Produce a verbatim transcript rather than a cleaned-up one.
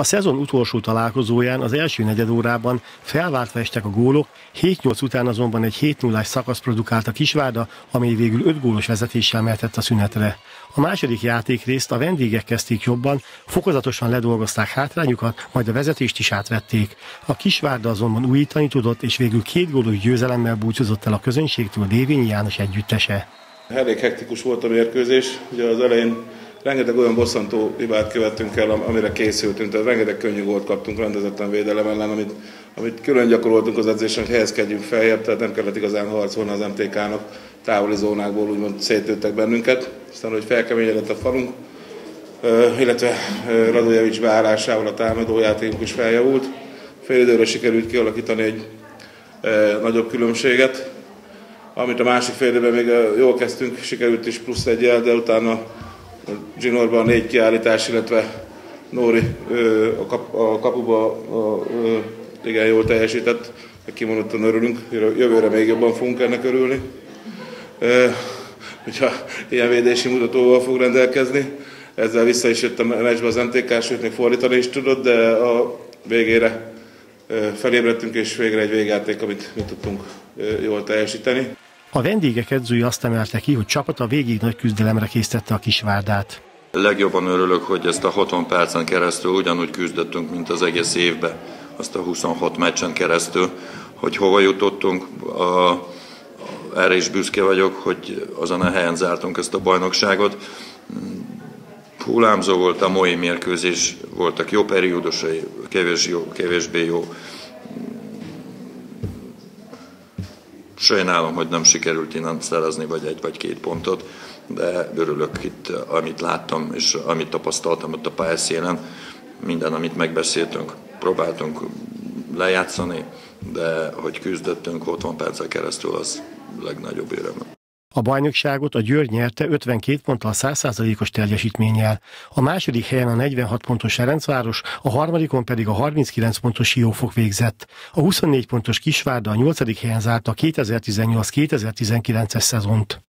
A szezon utolsó találkozóján az első negyedórában felváltva estek a gólok, hét nyolc után azonban egy hét nullás szakasz produkált a Kisvárda, amely végül öt gólos vezetéssel mehetett a szünetre. A második játékrészt a vendégek kezdték jobban, fokozatosan ledolgozták hátrányukat, majd a vezetést is átvették. A Kisvárda azonban újítani tudott, és végül két gólos győzelemmel búcsúzott el a közönségtől Dévényi János együttese. Elég hektikus volt a mérkőzés, ugye az elején rengeteg olyan bosszantó hibát követtünk el, amire készültünk, tehát rengeteg könnyű gólt kaptunk rendezetlen védelem ellen, amit, amit külön gyakoroltunk az edzésen, hogy helyezkedjünk feljebb, tehát nem kellett igazán harcolni az em té ká-nak, távoli zónákból úgymond szétlőttek bennünket, aztán hogy felkeményedett a falunk, illetve Radolyevics beállásával a támadójátékunk is feljavult. Fél időre sikerült kialakítani egy nagyobb különbséget, amit a másik fél időben még jól kezdtünk, sikerült is plusz egyel, de utána Zsinorban négy kiállítás, illetve Nóri a, kap, a kapuba a, igen jól teljesített, kimondottan örülünk, jövőre még jobban fogunk ennek örülni, hogyha ilyen védési mutatóval fog rendelkezni. Ezzel vissza is jött a meccsbe az em té ká, sőt még fordítani is tudott, de a végére felébredtünk, és végre egy végjáték, amit mi tudtunk jól teljesíteni. A vendégek edzői azt emelte ki, hogy csapata végig nagy küzdelemre késztette a Kisvárdát. Legjobban örülök, hogy ezt a hatvan percen keresztül ugyanúgy küzdöttünk, mint az egész évben, azt a huszonhat meccsen keresztül, hogy hova jutottunk. A, erre is büszke vagyok, hogy azon a helyen zártunk ezt a bajnokságot. Hullámzó volt a mai mérkőzés, voltak jó periódusai, kevés jó, kevésbé jó. Sajnálom, hogy nem sikerült innen szerezni vagy egy vagy két pontot, de örülök itt, amit láttam és amit tapasztaltam ott a pályaszélen, minden, amit megbeszéltünk, próbáltunk lejátszani, de hogy küzdöttünk hatvan perccel keresztül, az legnagyobb öröm. A bajnokságot a Győr nyerte ötvenkét ponttal száz százalékos teljesítménnyel. A második helyen a negyvenhat pontos Ferencváros, a harmadikon pedig a harminckilenc pontos Siófok végzett. A huszonnégy pontos Kisvárda a nyolcadik helyen zárta a kétezer-tizennyolc kétezer-tizenkilences szezont.